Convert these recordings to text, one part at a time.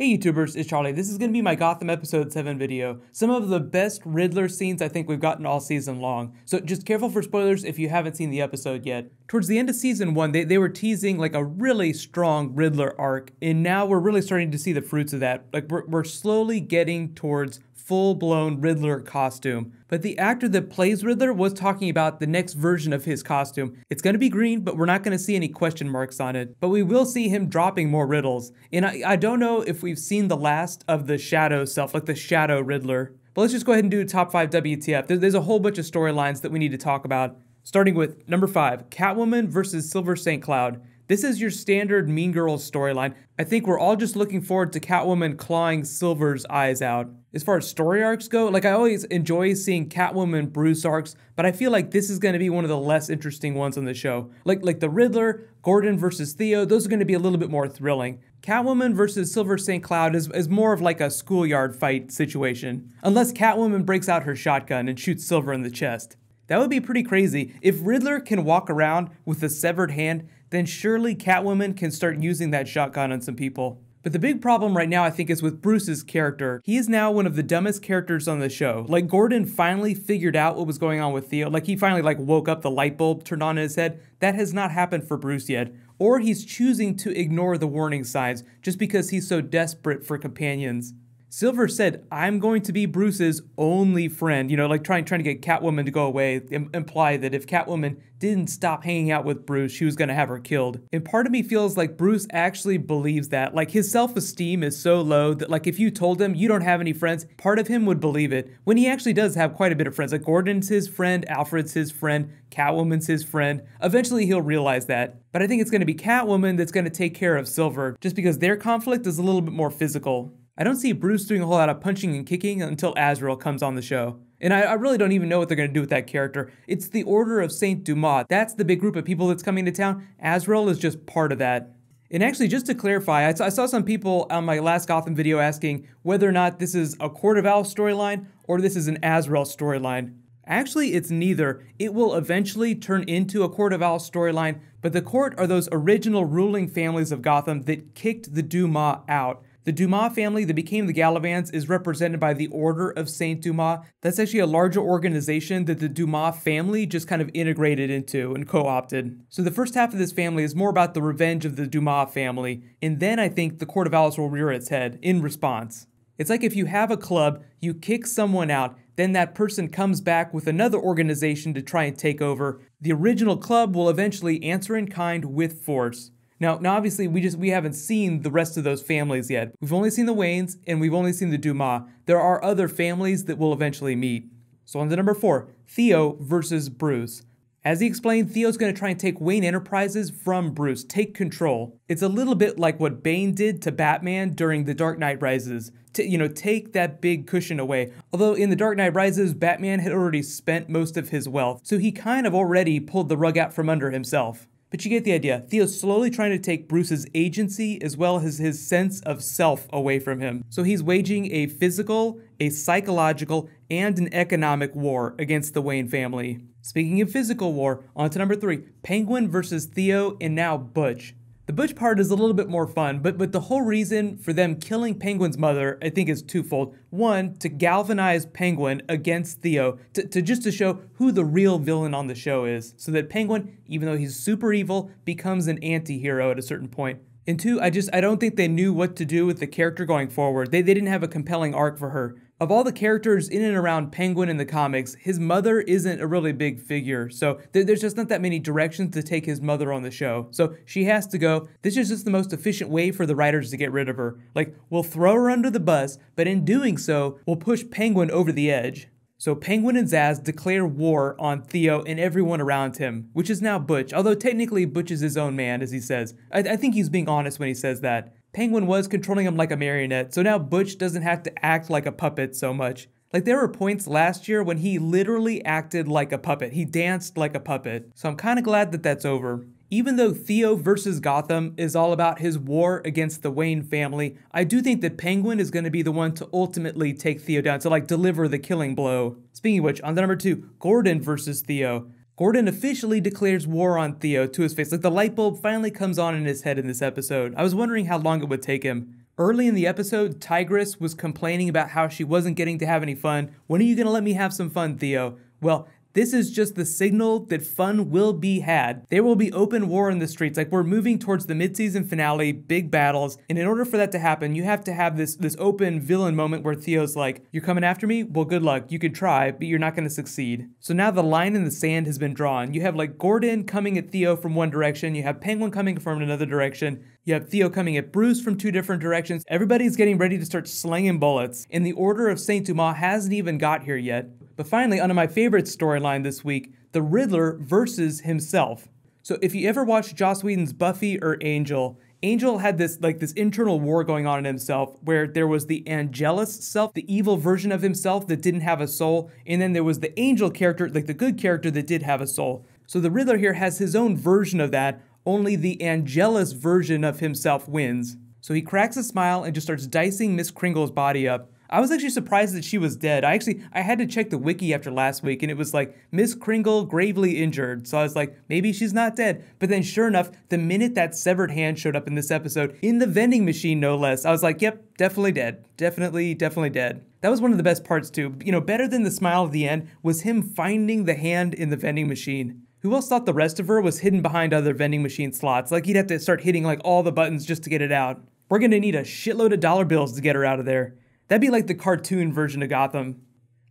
Hey YouTubers, it's Charlie. This is going to be my Gotham Episode 7 video. Some of the best Riddler scenes I think we've gotten all season long. So just careful for spoilers if you haven't seen the episode yet. Towards the end of season 1, they were teasing like a really strong Riddler arc, and now we're really starting to see the fruits of that. Like we're slowly getting towards full-blown Riddler costume. But the actor that plays Riddler was talking about the next version of his costume. It's going to be green, but we're not going to see any question marks on it. But we will see him dropping more riddles. And I don't know if we've seen the last of the shadow self, like the shadow Riddler. But let's just go ahead and do top 5 WTF. There's a whole bunch of storylines that we need to talk about. Starting with number 5, Catwoman versus Silver St. Cloud. This is your standard Mean Girls storyline. I think we're all just looking forward to Catwoman clawing Silver's eyes out. As far as story arcs go, like I always enjoy seeing Catwoman Bruce arcs, but I feel like this is going to be one of the less interesting ones on the show. Like the Riddler, Gordon versus Theo, those are going to be a little bit more thrilling. Catwoman versus Silver St. Cloud is more of like a schoolyard fight situation. Unless Catwoman breaks out her shotgun and shoots Silver in the chest. That would be pretty crazy. If Riddler can walk around with a severed hand, then surely Catwoman can start using that shotgun on some people. But the big problem right now, I think, is with Bruce's character. He is now one of the dumbest characters on the show. Like, Gordon finally figured out what was going on with Theo. Like, he finally, woke up, the light bulb turned on in his head. That has not happened for Bruce yet. Or he's choosing to ignore the warning signs just because he's so desperate for companions. Silver said, "I'm going to be Bruce's only friend," you know, like trying to get Catwoman to go away, imply that if Catwoman didn't stop hanging out with Bruce, she was going to have her killed. And part of me feels like Bruce actually believes that. Like, his self-esteem is so low that, like, if you told him you don't have any friends, part of him would believe it, when he actually does have quite a bit of friends. Like, Gordon's his friend, Alfred's his friend, Catwoman's his friend. Eventually he'll realize that. But I think it's going to be Catwoman that's going to take care of Silver, just because their conflict is a little bit more physical. I don't see Bruce doing a whole lot of punching and kicking until Azrael comes on the show. And I really don't even know what they're going to do with that character. It's the Order of Saint Dumas. That's the big group of people that's coming to town. Azrael is just part of that. And actually, just to clarify, I saw some people on my last Gotham video asking whether or not this is a Court of Owls storyline or this is an Azrael storyline. Actually, it's neither. It will eventually turn into a Court of Owls storyline, but the Court are those original ruling families of Gotham that kicked the Dumas out. The Dumas family that became the Galavants is represented by the Order of Saint Dumas. That's actually a larger organization that the Dumas family just kind of integrated into and co-opted. So the first half of this family is more about the revenge of the Dumas family, and then I think the Court of Owls will rear its head in response. It's like if you have a club, you kick someone out, then that person comes back with another organization to try and take over. The original club will eventually answer in kind with force. Now obviously we haven't seen the rest of those families yet. We've only seen the Waynes and we've only seen the Dumas. There are other families that will eventually meet. So on to number 4, Theo versus Bruce. As he explained, Theo's going to try and take Wayne Enterprises from Bruce, take control. It's a little bit like what Bane did to Batman during The Dark Knight Rises, to, you know, take that big cushion away. Although in The Dark Knight Rises, Batman had already spent most of his wealth, so he kind of already pulled the rug out from under himself. But you get the idea. Theo's slowly trying to take Bruce's agency as well as his sense of self away from him. So he's waging a physical, a psychological, and an economic war against the Wayne family. Speaking of physical war, on to number 3, Penguin versus Theo and now Butch. The Butch part is a little bit more fun, but the whole reason for them killing Penguin's mother, I think, is twofold. One, to galvanize Penguin against Theo, to show who the real villain on the show is, so that Penguin, even though he's super evil, becomes an anti-hero at a certain point. And two, I don't think they knew what to do with the character going forward. They didn't have a compelling arc for her. Of all the characters in and around Penguin in the comics, his mother isn't a really big figure, so there's just not that many directions to take his mother on the show. So she has to go. This is just the most efficient way for the writers to get rid of her. Like, we'll throw her under the bus, but in doing so, we'll push Penguin over the edge. So Penguin and Zaz declare war on Theo and everyone around him, which is now Butch, although technically Butch is his own man, as he says. I think he's being honest when he says that. Penguin was controlling him like a marionette, so now Butch doesn't have to act like a puppet so much. Like, there were points last year when he literally acted like a puppet. He danced like a puppet. So I'm kind of glad that that's over. Even though Theo versus Gotham is all about his war against the Wayne family, I do think that Penguin is going to be the one to ultimately take Theo down, to, like, deliver the killing blow. Speaking of which, on to number 2, Gordon versus Theo. Gordon officially declares war on Theo to his face. Like, the light bulb finally comes on in his head in this episode. I was wondering how long it would take him. Early in the episode, Tigress was complaining about how she wasn't getting to have any fun. When are you gonna let me have some fun, Theo? Well, this is just the signal that fun will be had. There will be open war in the streets. Like, we're moving towards the mid-season finale, big battles. And in order for that to happen, you have to have this open villain moment where Theo's like, you're coming after me? Well, good luck. You could try, but you're not going to succeed. So now the line in the sand has been drawn. You have like Gordon coming at Theo from one direction. You have Penguin coming from another direction. You have Theo coming at Bruce from two different directions. Everybody's getting ready to start slinging bullets. And the Order of Saint Dumas hasn't even got here yet. But finally, under my favorite storyline this week, the Riddler versus himself. So if you ever watched Joss Whedon's Buffy or Angel, Angel had this internal war going on in himself where there was the Angelus self, the evil version of himself that didn't have a soul, and then there was the Angel character, like the good character that did have a soul. So the Riddler here has his own version of that, only the Angelus version of himself wins. So he cracks a smile and just starts dicing Miss Kringle's body up. I was actually surprised that she was dead. I had to check the wiki after last week, and it was like, Miss Kringle gravely injured. So I was like, maybe she's not dead. But then sure enough, the minute that severed hand showed up in this episode, in the vending machine no less, I was like, yep, definitely dead. Definitely dead. That was one of the best parts too. You know, better than the smile at the end was him finding the hand in the vending machine. Who else thought the rest of her was hidden behind other vending machine slots? Like, he'd have to start hitting like all the buttons just to get it out. We're gonna need a shitload of dollar bills to get her out of there. That'd be like the cartoon version of Gotham.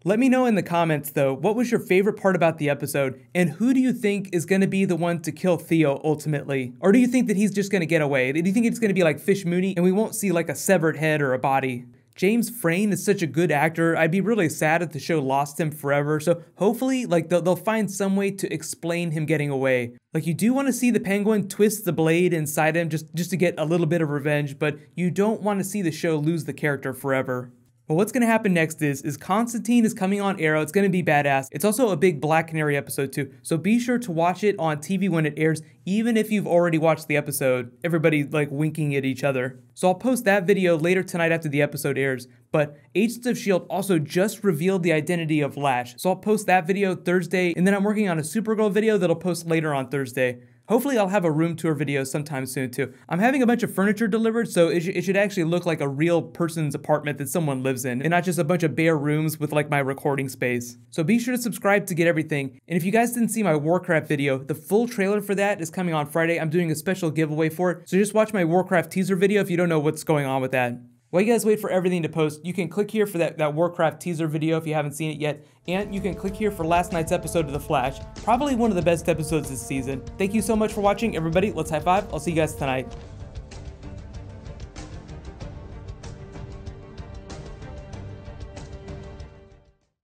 Let me know in the comments though, what was your favorite part about the episode, and who do you think is gonna be the one to kill Theo ultimately? Or do you think that he's just gonna get away? Do you think it's gonna be like Fish Mooney and we won't see like a severed head or a body? James Frain is such a good actor. I'd be really sad if the show lost him forever. So hopefully like they'll find some way to explain him getting away. Like, you do want to see the Penguin twist the blade inside him just to get a little bit of revenge, but you don't want to see the show lose the character forever. But what's going to happen next is Constantine is coming on Arrow. It's going to be badass. It's also a big Black Canary episode too, so be sure to watch it on TV when it airs, even if you've already watched the episode. Everybody's like winking at each other. So I'll post that video later tonight after the episode airs. But Agents of S.H.I.E.L.D. also just revealed the identity of Lash. So I'll post that video Thursday, and then I'm working on a Supergirl video that'll post later on Thursday. Hopefully I'll have a room tour video sometime soon too. I'm having a bunch of furniture delivered, so it should actually look like a real person's apartment that someone lives in, and not just a bunch of bare rooms with like my recording space. So be sure to subscribe to get everything. And if you guys didn't see my Warcraft video, the full trailer for that is coming on Friday. I'm doing a special giveaway for it, so just watch my Warcraft teaser video if you don't know what's going on with that. While you guys wait for everything to post, you can click here for that Warcraft teaser video if you haven't seen it yet, and you can click here for last night's episode of The Flash, probably one of the best episodes this season. Thank you so much for watching, everybody. Let's high five. I'll see you guys tonight.